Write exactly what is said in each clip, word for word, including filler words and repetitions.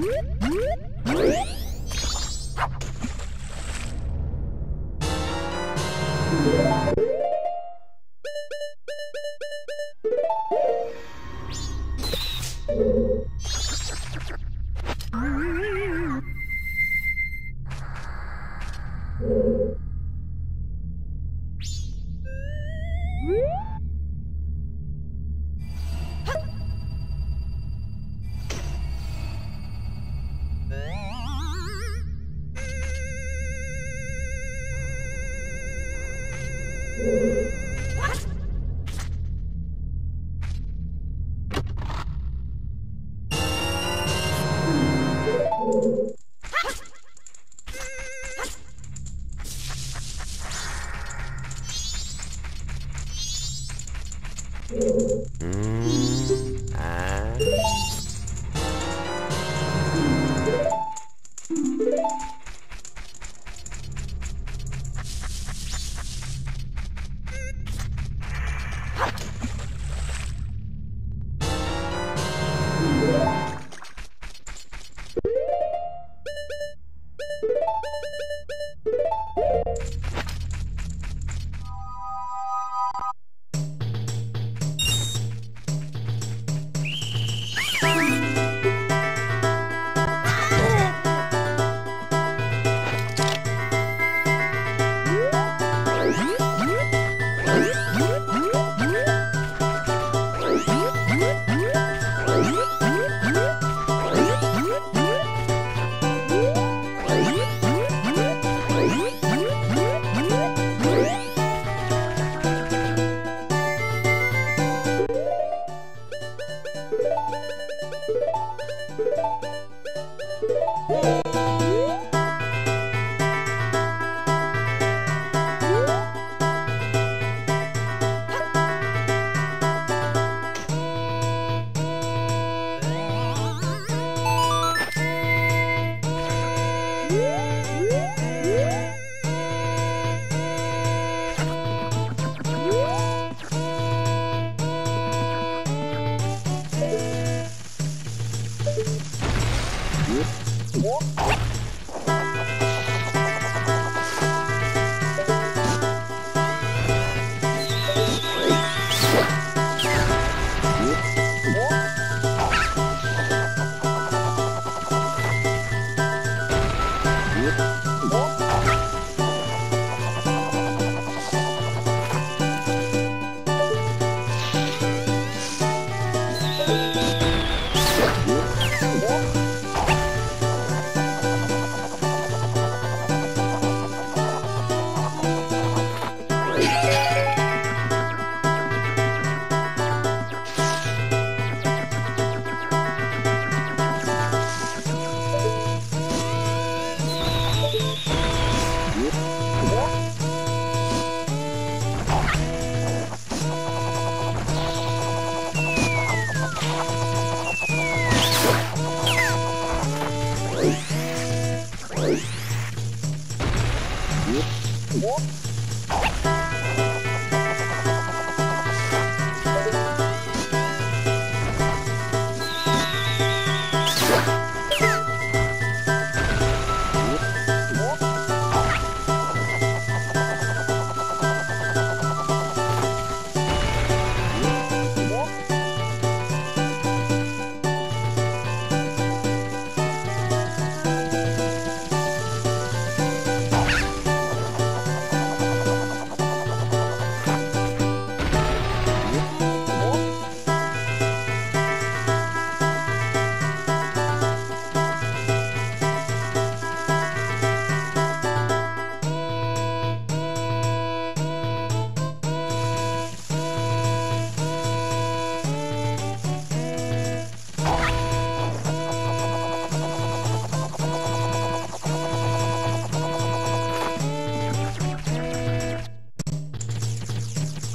What?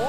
Heh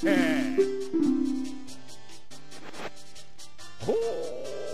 heh. Oh.